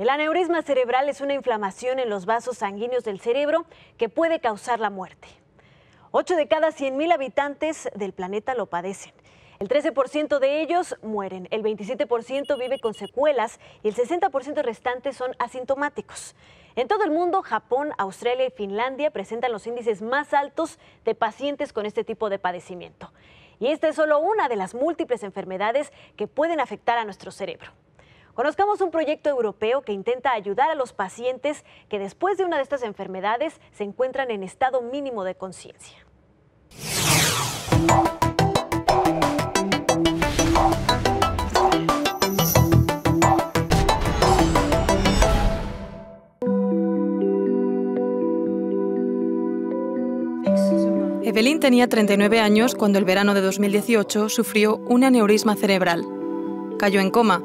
El aneurisma cerebral es una inflamación en los vasos sanguíneos del cerebro que puede causar la muerte. 8 de cada 100,000 habitantes del planeta lo padecen. El 13% de ellos mueren, el 27% vive con secuelas y el 60% restante son asintomáticos. En todo el mundo, Japón, Australia y Finlandia presentan los índices más altos de pacientes con este tipo de padecimiento. Y esta es solo una de las múltiples enfermedades que pueden afectar a nuestro cerebro. Conozcamos un proyecto europeo que intenta ayudar a los pacientes que después de una de estas enfermedades se encuentran en estado mínimo de conciencia. Evelyn tenía 39 años cuando el verano de 2018 sufrió un aneurisma cerebral. Cayó en coma.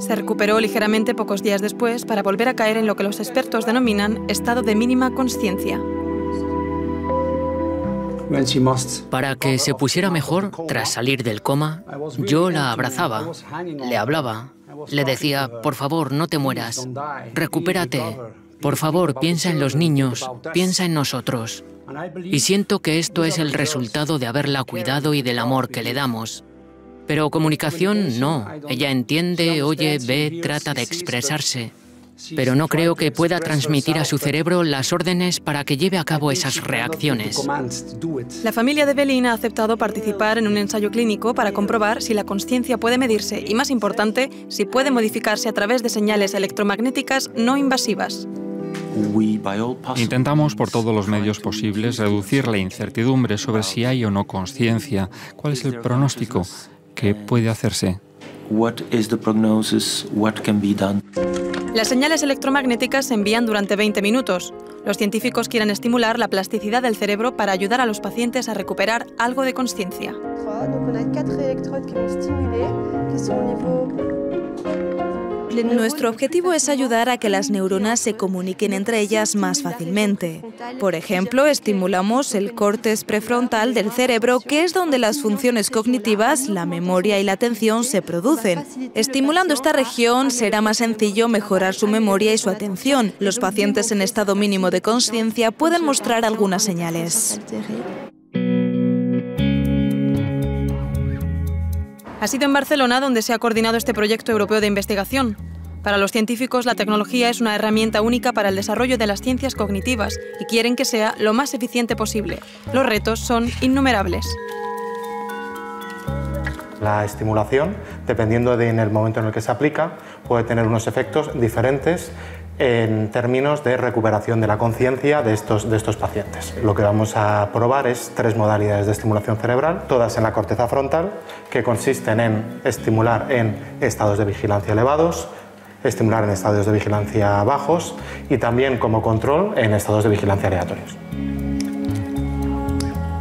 Se recuperó ligeramente pocos días después para volver a caer en lo que los expertos denominan estado de mínima consciencia. Para que se pusiera mejor, tras salir del coma, yo la abrazaba, le hablaba, le decía, por favor, no te mueras, recupérate, por favor, piensa en los niños, piensa en nosotros. Y siento que esto es el resultado de haberla cuidado y del amor que le damos. Pero comunicación no. Ella entiende, oye, ve, trata de expresarse. Pero no creo que pueda transmitir a su cerebro las órdenes para que lleve a cabo esas reacciones. La familia de Belín ha aceptado participar en un ensayo clínico para comprobar si la consciencia puede medirse y, más importante, si puede modificarse a través de señales electromagnéticas no invasivas. Intentamos por todos los medios posibles reducir la incertidumbre sobre si hay o no consciencia, cuál es el pronóstico, qué puede hacerse. Las señales electromagnéticas se envían durante 20 minutos. Los científicos quieren estimular la plasticidad del cerebro para ayudar a los pacientes a recuperar algo de consciencia. Nuestro objetivo es ayudar a que las neuronas se comuniquen entre ellas más fácilmente. Por ejemplo, estimulamos el córtex prefrontal del cerebro, que es donde las funciones cognitivas, la memoria y la atención se producen. Estimulando esta región, será más sencillo mejorar su memoria y su atención. Los pacientes en estado mínimo de consciencia pueden mostrar algunas señales. Ha sido en Barcelona donde se ha coordinado este proyecto europeo de investigación. Para los científicos, la tecnología es una herramienta única para el desarrollo de las ciencias cognitivas y quieren que sea lo más eficiente posible. Los retos son innumerables. La estimulación, dependiendo de en el momento en el que se aplica, puede tener unos efectos diferentes en términos de recuperación de la conciencia de estos pacientes. Lo que vamos a probar es 3 modalidades de estimulación cerebral, todas en la corteza frontal, que consisten en estimular en estados de vigilancia elevados, estimular en estados de vigilancia bajos y también como control en estados de vigilancia aleatorios.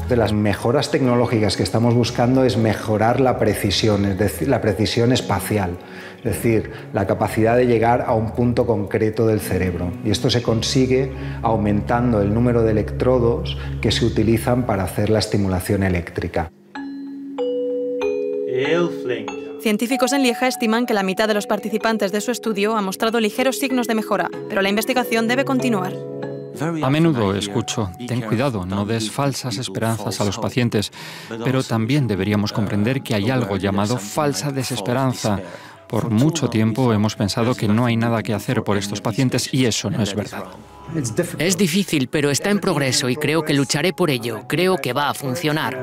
De las mejoras tecnológicas que estamos buscando es mejorar la precisión, es decir, la precisión espacial, es decir, la capacidad de llegar a un punto concreto del cerebro. Y esto se consigue aumentando el número de electrodos que se utilizan para hacer la estimulación eléctrica. Científicos en Lieja estiman que la mitad de los participantes de su estudio ha mostrado ligeros signos de mejora, pero la investigación debe continuar. A menudo escucho, ten cuidado, no des falsas esperanzas a los pacientes, pero también deberíamos comprender que hay algo llamado falsa desesperanza. Por mucho tiempo hemos pensado que no hay nada que hacer por estos pacientes y eso no es verdad. Es difícil, pero está en progreso y creo que lucharé por ello. Creo que va a funcionar.